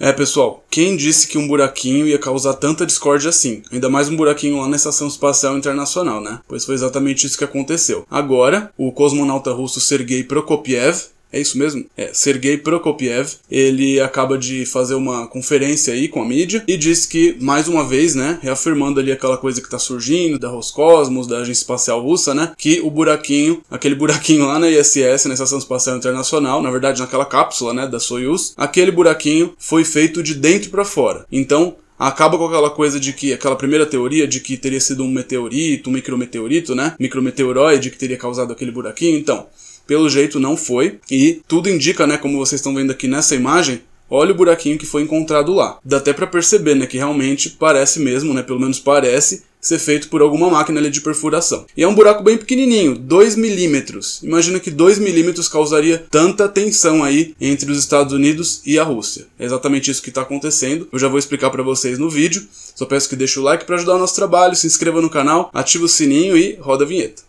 É, pessoal, quem disse que um buraquinho ia causar tanta discórdia assim? Ainda mais um buraquinho lá na Estação Espacial Internacional, né? Pois foi exatamente isso que aconteceu. Agora, o cosmonauta russo Sergey Prokopyev, é isso mesmo? É, Sergey Prokopyev, ele acaba de fazer uma conferência aí com a mídia e diz que, mais uma vez, né, reafirmando ali aquela coisa que tá surgindo, da Roscosmos, da Agência Espacial Russa, né, que o buraquinho, aquele buraquinho lá na ISS, na Estação Espacial Internacional, na verdade naquela cápsula, né, da Soyuz, aquele buraquinho foi feito de dentro pra fora. Então, acaba com aquela coisa de que, aquela primeira teoria de que teria sido um meteorito, um micrometeorito, né, micrometeoroide que teria causado aquele buraquinho, então... Pelo jeito não foi, e tudo indica, né, como vocês estão vendo aqui nessa imagem, olha o buraquinho que foi encontrado lá. Dá até pra perceber, né, que realmente parece mesmo, né, pelo menos parece, ser feito por alguma máquina ali de perfuração. E é um buraco bem pequenininho, 2 milímetros. Imagina que 2 milímetros causaria tanta tensão aí entre os Estados Unidos e a Rússia. É exatamente isso que está acontecendo. Eu já vou explicar para vocês no vídeo. Só peço que deixe o like para ajudar o nosso trabalho, se inscreva no canal, ative o sininho e roda a vinheta.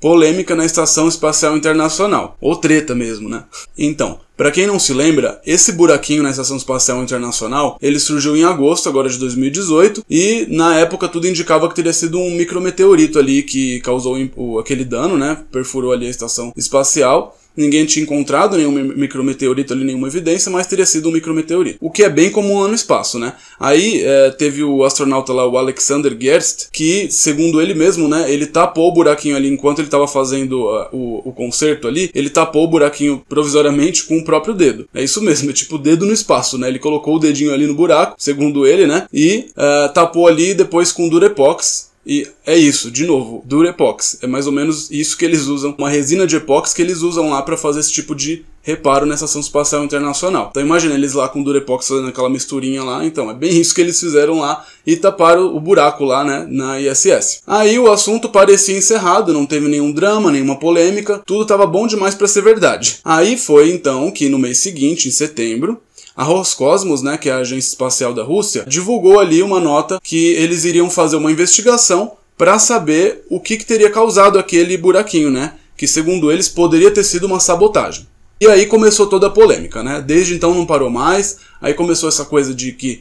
Polêmica na Estação Espacial Internacional. Ou treta mesmo, né? Então, pra quem não se lembra, esse buraquinho na Estação Espacial Internacional, ele surgiu em agosto agora de 2018, e na época tudo indicava que teria sido um micrometeorito ali que causou aquele dano, né? Perfurou ali a Estação Espacial. Ninguém tinha encontrado nenhum micrometeorito ali, nenhuma evidência, mas teria sido um micrometeorito. O que é bem comum lá no espaço, né? Aí teve o astronauta lá, o Alexander Gerst, que, segundo ele mesmo, né, ele tapou o buraquinho ali enquanto ele estava fazendo o concerto ali, ele tapou o buraquinho provisoriamente com o próprio dedo. É isso mesmo, é tipo dedo no espaço, né? Ele colocou o dedinho ali no buraco, segundo ele, né? E tapou ali depois com Durepox. E é isso, de novo, Durepox. É mais ou menos isso que eles usam, uma resina de epóxi que eles usam lá para fazer esse tipo de reparo na Estação Espacial Internacional. Então imagina eles lá com Durepox fazendo aquela misturinha lá, então é bem isso que eles fizeram lá e taparam o buraco lá, né, na ISS. Aí o assunto parecia encerrado, não teve nenhum drama, nenhuma polêmica, tudo estava bom demais para ser verdade. Aí foi então que no mês seguinte, em setembro, a Roscosmos, né, que é a agência espacial da Rússia, divulgou ali uma nota que eles iriam fazer uma investigação para saber o que teria causado aquele buraquinho, né, que segundo eles poderia ter sido uma sabotagem. E aí começou toda a polêmica, né, desde então não parou mais, aí começou essa coisa de que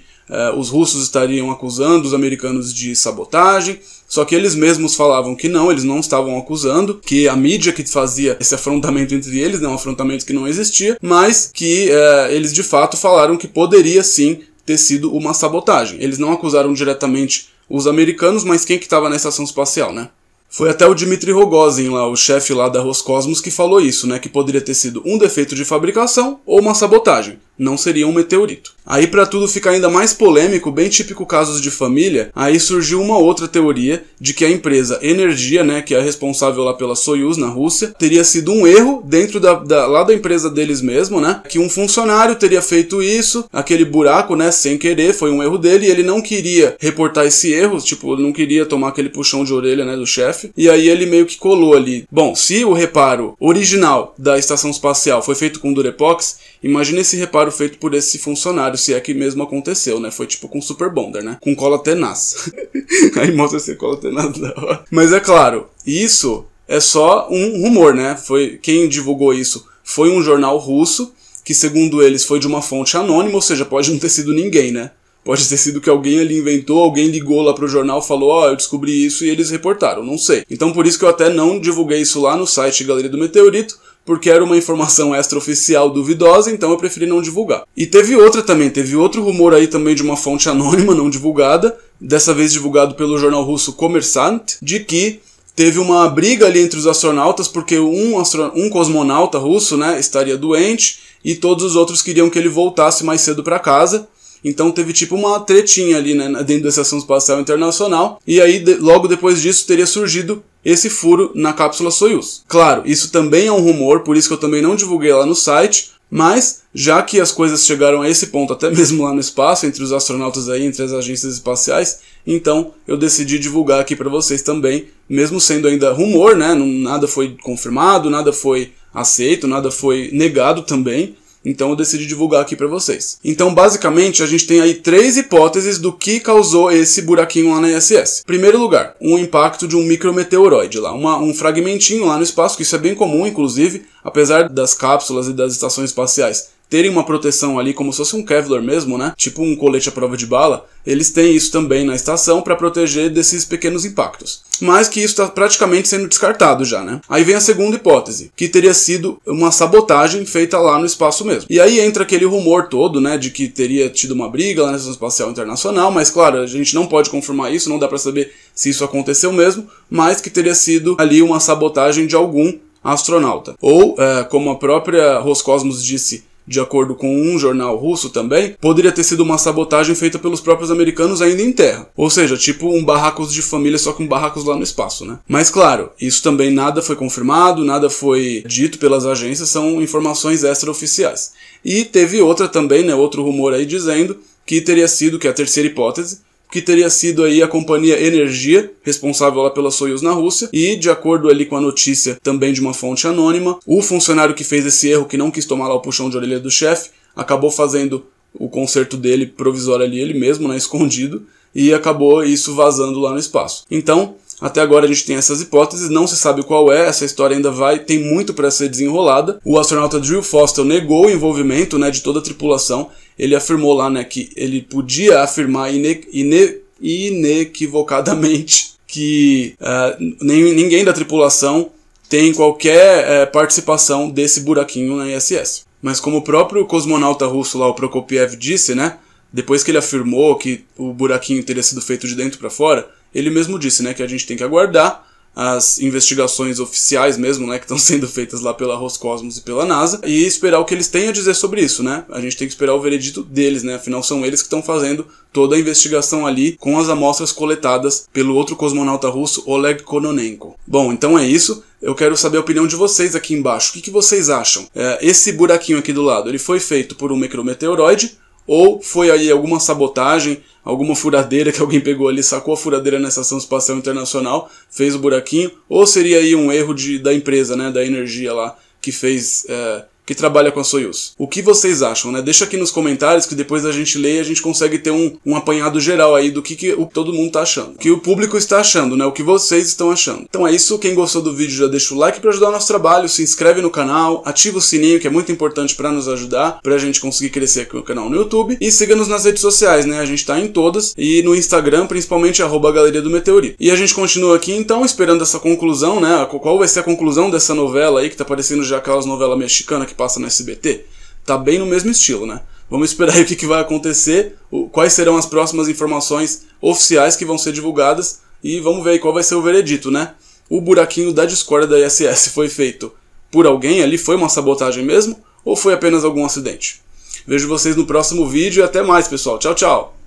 os russos estariam acusando os americanos de sabotagem, só que eles mesmos falavam que não, eles não estavam acusando, que a mídia que fazia esse afrontamento entre eles, né, um afrontamento que não existia, mas que eles de fato falaram que poderia sim ter sido uma sabotagem. Eles não acusaram diretamente os americanos, mas quem que estava na estação espacial, né? Foi até o Dmitry Rogozin, lá, o chefe lá da Roscosmos, que falou isso, né? Que poderia ter sido um defeito de fabricação ou uma sabotagem. Não seria um meteorito. Aí, para tudo ficar ainda mais polêmico, bem típico casos de família, aí surgiu uma outra teoria de que a empresa Energia, né? Que é responsável lá pela Soyuz, na Rússia, teria sido um erro dentro lá da empresa deles mesmo, né? Que um funcionário teria feito isso, aquele buraco, né? Sem querer, foi um erro dele, e ele não queria reportar esse erro, tipo, não queria tomar aquele puxão de orelha, né? Do chefe. E aí ele meio que colou ali. Bom, se o reparo original da estação espacial foi feito com Durepox, imagina esse reparo feito por esse funcionário, se é que mesmo aconteceu, né? Foi tipo com Super Bonder, né? Com cola tenaz. Aí mostra esse cola tenaz da hora. Mas é claro, isso é só um rumor, né? Quem divulgou isso foi um jornal russo, que segundo eles foi de uma fonte anônima, ou seja, pode não ter sido ninguém, né? Pode ter sido que alguém ali inventou, alguém ligou lá pro jornal, falou, ó, eu descobri isso e eles reportaram, não sei. Então por isso que eu até não divulguei isso lá no site Galeria do Meteorito, porque era uma informação extraoficial duvidosa, então eu preferi não divulgar. E teve outra também, teve outro rumor aí também de uma fonte anônima não divulgada, dessa vez divulgado pelo jornal russo Kommersant, de que teve uma briga ali entre os astronautas, porque um cosmonauta russo, né, estaria doente e todos os outros queriam que ele voltasse mais cedo para casa. Então teve tipo uma tretinha ali, né, dentro da Estação Espacial Internacional, e aí logo depois disso teria surgido esse furo na cápsula Soyuz. Claro, isso também é um rumor, por isso que eu também não divulguei lá no site, mas já que as coisas chegaram a esse ponto até mesmo lá no espaço, entre os astronautas aí, entre as agências espaciais, então eu decidi divulgar aqui para vocês também, mesmo sendo ainda rumor, né, nada foi confirmado, nada foi aceito, nada foi negado também, Então eu decidi divulgar aqui para vocês. Então basicamente a gente tem aí três hipóteses do que causou esse buraquinho lá na ISS. Primeiro lugar, um impacto de um micrometeoroide lá, um fragmentinho lá no espaço, que isso é bem comum inclusive, apesar das cápsulas e das estações espaciais terem uma proteção ali como se fosse um Kevlar mesmo, né? Tipo um colete à prova de bala. Eles têm isso também na estação para proteger desses pequenos impactos. Mas que isso está praticamente sendo descartado já, né? Aí vem a segunda hipótese, que teria sido uma sabotagem feita lá no espaço mesmo. E aí entra aquele rumor todo, né, de que teria tido uma briga lá na Estação Espacial Internacional, mas claro, a gente não pode confirmar isso, não dá para saber se isso aconteceu mesmo, mas que teria sido ali uma sabotagem de algum astronauta. Ou, como a própria Roscosmos disse, de acordo com um jornal russo também, poderia ter sido uma sabotagem feita pelos próprios americanos ainda em terra. Ou seja, tipo um barracos de família, só com barracos lá no espaço, né? Mas claro, isso também nada foi confirmado, nada foi dito pelas agências, são informações extraoficiais. E teve outra também, né, outro rumor aí dizendo que teria sido, que é a terceira hipótese, que teria sido aí a companhia Energia, responsável lá pela Soyuz na Rússia, e, de acordo ali com a notícia também de uma fonte anônima, o funcionário que fez esse erro, que não quis tomar lá o puxão de orelha do chefe, acabou fazendo o conserto dele provisório ali, ele mesmo, né, escondido, e acabou isso vazando lá no espaço. Então, até agora a gente tem essas hipóteses, não se sabe qual é, essa história ainda tem muito para ser desenrolada. O astronauta Drew Foster negou o envolvimento, né, de toda a tripulação. Ele afirmou lá, né, que ele podia afirmar inequivocadamente que ninguém da tripulação tem qualquer participação desse buraquinho na ISS. Mas como o próprio cosmonauta russo lá, o Prokopyev, disse, né, depois que ele afirmou que o buraquinho teria sido feito de dentro para fora, ele mesmo disse, né, que a gente tem que aguardar as investigações oficiais mesmo, né, que estão sendo feitas lá pela Roscosmos e pela NASA, e esperar o que eles têm a dizer sobre isso, né? A gente tem que esperar o veredito deles, né? Afinal, são eles que estão fazendo toda a investigação ali com as amostras coletadas pelo outro cosmonauta russo, Oleg Kononenko. Bom, então é isso. Eu quero saber a opinião de vocês aqui embaixo. O que vocês acham? Esse buraquinho aqui do lado, ele foi feito por um micrometeoroide, ou foi aí alguma sabotagem, alguma furadeira que alguém pegou ali, sacou a furadeira na Estação Espacial Internacional, fez o buraquinho, ou seria aí um erro da empresa, né, da Energia lá, que fez, que trabalha com a Soyuz. O que vocês acham, né? Deixa aqui nos comentários que depois a gente lê e a gente consegue ter um apanhado geral aí do que todo mundo tá achando. O que o público está achando, né? O que vocês estão achando. Então é isso. Quem gostou do vídeo já deixa o like para ajudar o nosso trabalho, se inscreve no canal, ativa o sininho, que é muito importante para nos ajudar, pra gente conseguir crescer aqui no canal no YouTube. E siga-nos nas redes sociais, né? A gente tá em todas. E no Instagram, principalmente, @Galeria do Meteorito. E a gente continua aqui, então, esperando essa conclusão, né? Qual vai ser a conclusão dessa novela aí, que tá parecendo já aquelas novelas mexicanas que passa no SBT, tá bem no mesmo estilo, né? Vamos esperar aí o que vai acontecer, quais serão as próximas informações oficiais que vão ser divulgadas, e vamos ver aí qual vai ser o veredito, né? O buraquinho da discórdia da ISS foi feito por alguém ali, foi uma sabotagem mesmo, ou foi apenas algum acidente? Vejo vocês no próximo vídeo e até mais, pessoal. Tchau, tchau!